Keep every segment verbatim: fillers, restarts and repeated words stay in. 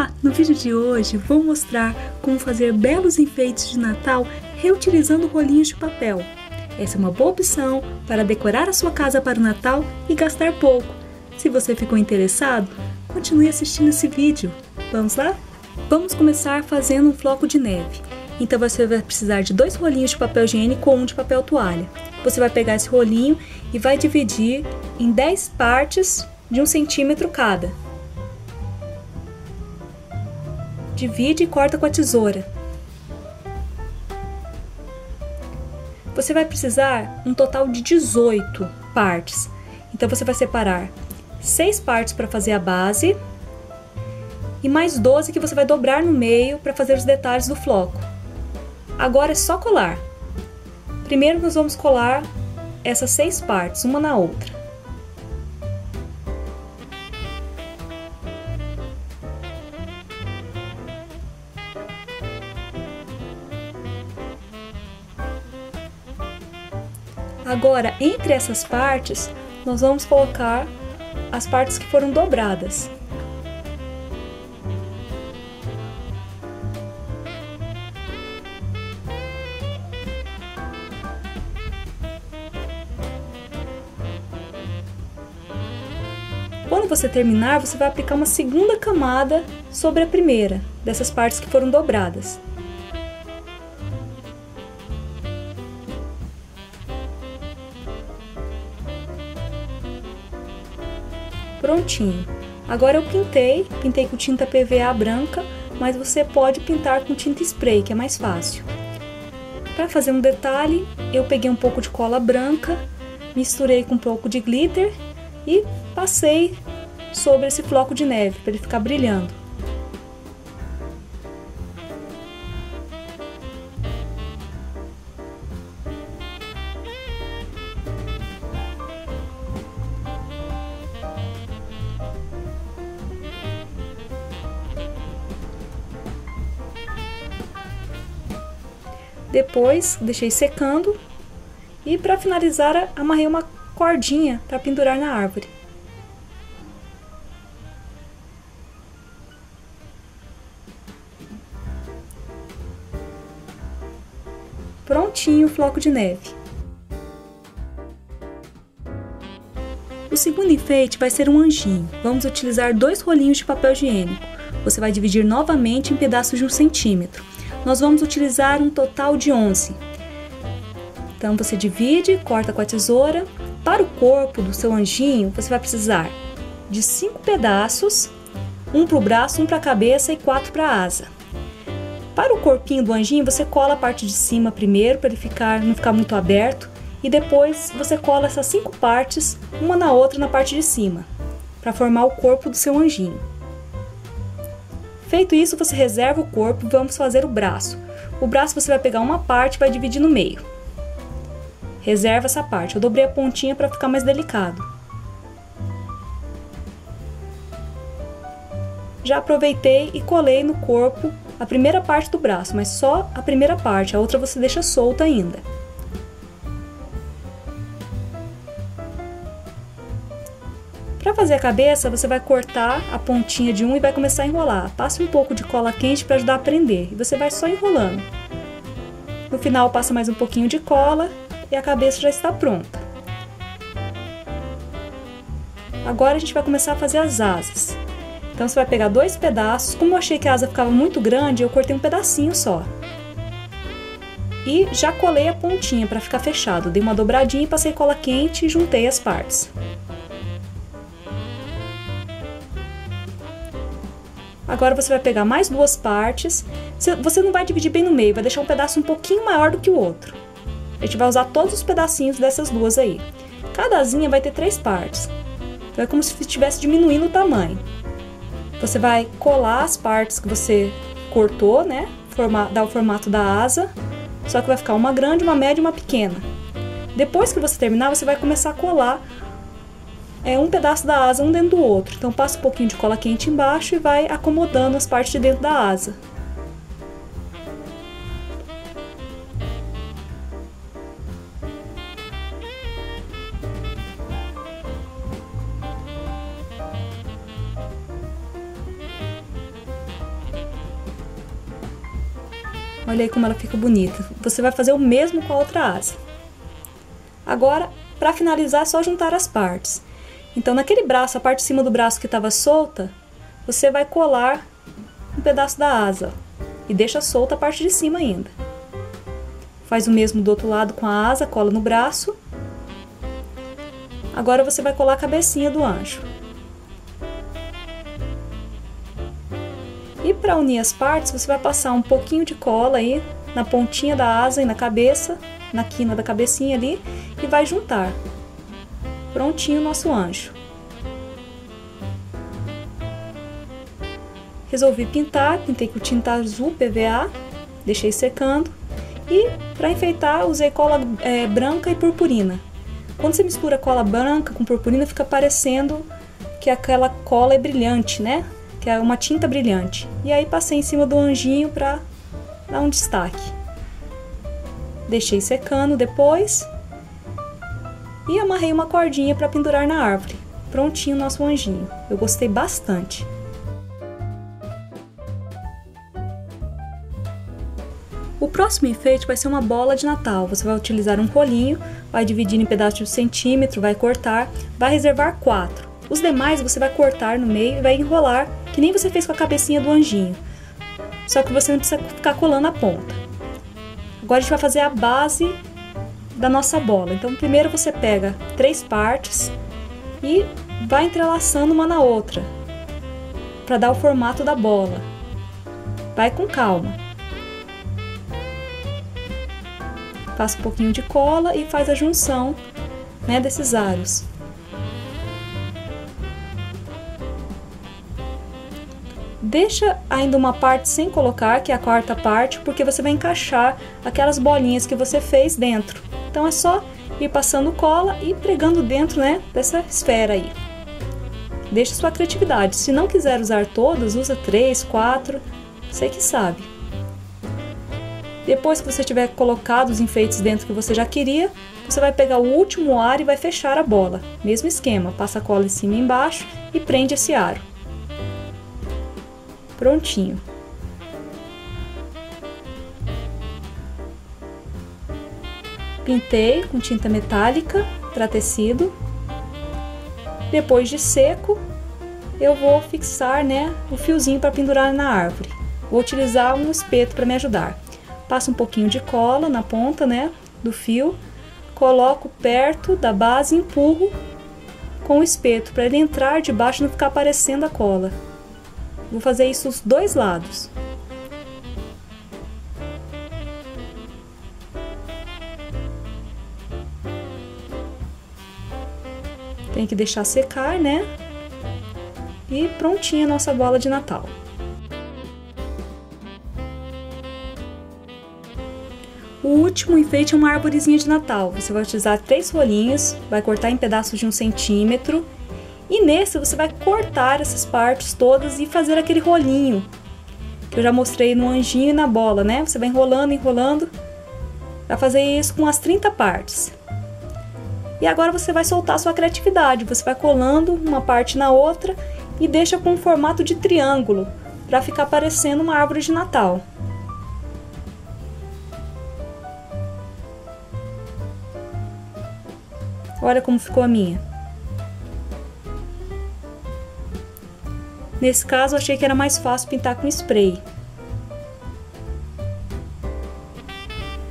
Ah, no vídeo de hoje vou mostrar como fazer belos enfeites de Natal reutilizando rolinhos de papel. Essa é uma boa opção para decorar a sua casa para o Natal e gastar pouco. Se você ficou interessado, continue assistindo esse vídeo. Vamos lá? Vamos começar fazendo um floco de neve. Então você vai precisar de dois rolinhos de papel higiênico ou um de papel toalha. Você vai pegar esse rolinho e vai dividir em dez partes de um centímetro cada. Divide e corta com a tesoura. Você vai precisar um total de dezoito partes. Então você vai separar seis partes para fazer a base e mais doze que você vai dobrar no meio para fazer os detalhes do floco. Agora é só colar. Primeiro nós vamos colar essas seis partes, uma na outra. Agora, entre essas partes, nós vamos colocar as partes que foram dobradas. Quando você terminar, você vai aplicar uma segunda camada sobre a primeira, dessas partes que foram dobradas. Prontinho. Agora eu pintei, pintei com tinta P V A branca, mas você pode pintar com tinta spray, que é mais fácil. Para fazer um detalhe, eu peguei um pouco de cola branca, misturei com um pouco de glitter e passei sobre esse floco de neve, para ele ficar brilhando. Depois deixei secando e, para finalizar, amarrei uma cordinha para pendurar na árvore. Prontinho o floco de neve. O segundo enfeite vai ser um anjinho. Vamos utilizar dois rolinhos de papel higiênico. Você vai dividir novamente em pedaços de um centímetro. Nós vamos utilizar um total de onze. Então você divide, corta com a tesoura. Para o corpo do seu anjinho, você vai precisar de cinco pedaços, um para o braço, um para a cabeça e quatro para a asa. Para o corpinho do anjinho, você cola a parte de cima primeiro, para ele ficar, não ficar muito aberto, e depois você cola essas cinco partes, uma na outra, na parte de cima, para formar o corpo do seu anjinho. Feito isso, você reserva o corpo e vamos fazer o braço. O braço você vai pegar uma parte e vai dividir no meio. Reserva essa parte. Eu dobrei a pontinha para ficar mais delicado. Já aproveitei e colei no corpo a primeira parte do braço, mas só a primeira parte, a outra você deixa solta ainda. Para fazer a cabeça, você vai cortar a pontinha de um e vai começar a enrolar. Passa um pouco de cola quente para ajudar a prender e você vai só enrolando. No final, passa mais um pouquinho de cola e a cabeça já está pronta. Agora a gente vai começar a fazer as asas. Então você vai pegar dois pedaços. Como eu achei que a asa ficava muito grande, eu cortei um pedacinho só. E já colei a pontinha para ficar fechado. Dei uma dobradinha e passei cola quente e juntei as partes. Agora você vai pegar mais duas partes. Você não vai dividir bem no meio, vai deixar um pedaço um pouquinho maior do que o outro. A gente vai usar todos os pedacinhos dessas duas aí. Cada asinha vai ter três partes. Então é como se estivesse diminuindo o tamanho. Você vai colar as partes que você cortou, né? Formar, dar o formato da asa. Só que vai ficar uma grande, uma média e uma pequena. Depois que você terminar, você vai começar a colar é um pedaço da asa, um dentro do outro. Então passa um pouquinho de cola quente embaixo e vai acomodando as partes de dentro da asa. Olha aí como ela fica bonita. Você vai fazer o mesmo com a outra asa. Agora, para finalizar, é só juntar as partes. Então, naquele braço, a parte de cima do braço que estava solta, você vai colar um pedaço da asa, ó, e deixa solta a parte de cima ainda. Faz o mesmo do outro lado com a asa, cola no braço. Agora você vai colar a cabecinha do anjo. E para unir as partes, você vai passar um pouquinho de cola aí na pontinha da asa e na cabeça, na quina da cabecinha ali, e vai juntar. Prontinho o nosso anjo. Resolvi pintar, pintei com tinta azul P V A, deixei secando. E para enfeitar, usei cola é, branca e purpurina. Quando você mistura cola branca com purpurina, fica parecendo que aquela cola é brilhante, né? Que é uma tinta brilhante. E aí passei em cima do anjinho para dar um destaque. Deixei secando depois e amarrei uma cordinha para pendurar na árvore. Prontinho o nosso anjinho. Eu gostei bastante. O próximo enfeite vai ser uma bola de Natal. Você vai utilizar um colinho, vai dividir em pedaços de um centímetro, vai cortar, vai reservar quatro. Os demais você vai cortar no meio e vai enrolar, que nem você fez com a cabecinha do anjinho. Só que você não precisa ficar colando a ponta. Agora a gente vai fazer a base da nossa bola. Então primeiro você pega três partes e vai entrelaçando uma na outra, para dar o formato da bola. Vai com calma. Passa um pouquinho de cola e faz a junção, né, desses aros. Deixa ainda uma parte sem colocar, que é a quarta parte, porque você vai encaixar aquelas bolinhas que você fez dentro. Então é só ir passando cola e pregando dentro, né, dessa esfera aí. Deixa sua criatividade. Se não quiser usar todas, usa três, quatro, você que sabe. Depois que você tiver colocado os enfeites dentro que você já queria, você vai pegar o último aro e vai fechar a bola. Mesmo esquema, passa a cola em cima e embaixo e prende esse aro. Prontinho. Pintei com tinta metálica para tecido. Depois de seco, eu vou fixar, né, o fiozinho para pendurar na árvore. Vou utilizar um espeto para me ajudar. Passa um pouquinho de cola na ponta, né, do fio, coloco perto da base e empurro com o espeto para ele entrar debaixo e não ficar aparecendo a cola. Vou fazer isso os dois lados. Tem que deixar secar, né? E prontinha a nossa bola de Natal. O último enfeite é uma arvorezinha de Natal. Você vai utilizar três rolinhos, vai cortar em pedaços de um centímetro. E nesse você vai cortar essas partes todas e fazer aquele rolinho que eu já mostrei no anjinho e na bola, né? Você vai enrolando, enrolando. Vai fazer isso com as trinta partes. E agora você vai soltar a sua criatividade. Você vai colando uma parte na outra e deixa com um formato de triângulo para ficar parecendo uma árvore de Natal. Olha como ficou a minha. Nesse caso, eu achei que era mais fácil pintar com spray.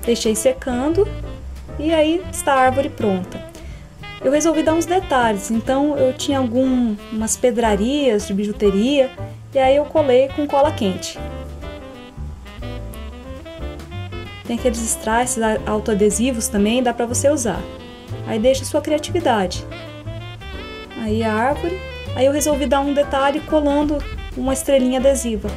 Deixei secando e aí está a árvore pronta. Eu resolvi dar uns detalhes, então eu tinha algumas pedrarias de bijuteria e aí eu colei com cola quente. Tem aqueles strass autoadesivos também, dá para você usar. Aí deixa sua criatividade. Aí a árvore. Aí eu resolvi dar um detalhe colando uma estrelinha adesiva.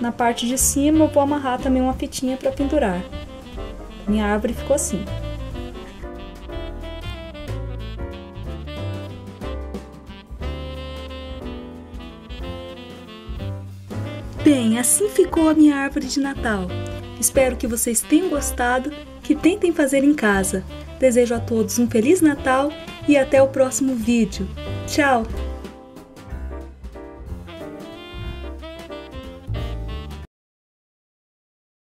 Na parte de cima eu vou amarrar também uma fitinha para pendurar. Minha árvore ficou assim. Bem, assim ficou a minha árvore de Natal. Espero que vocês tenham gostado, que tentem fazer em casa. Desejo a todos um Feliz Natal e até o próximo vídeo. Tchau!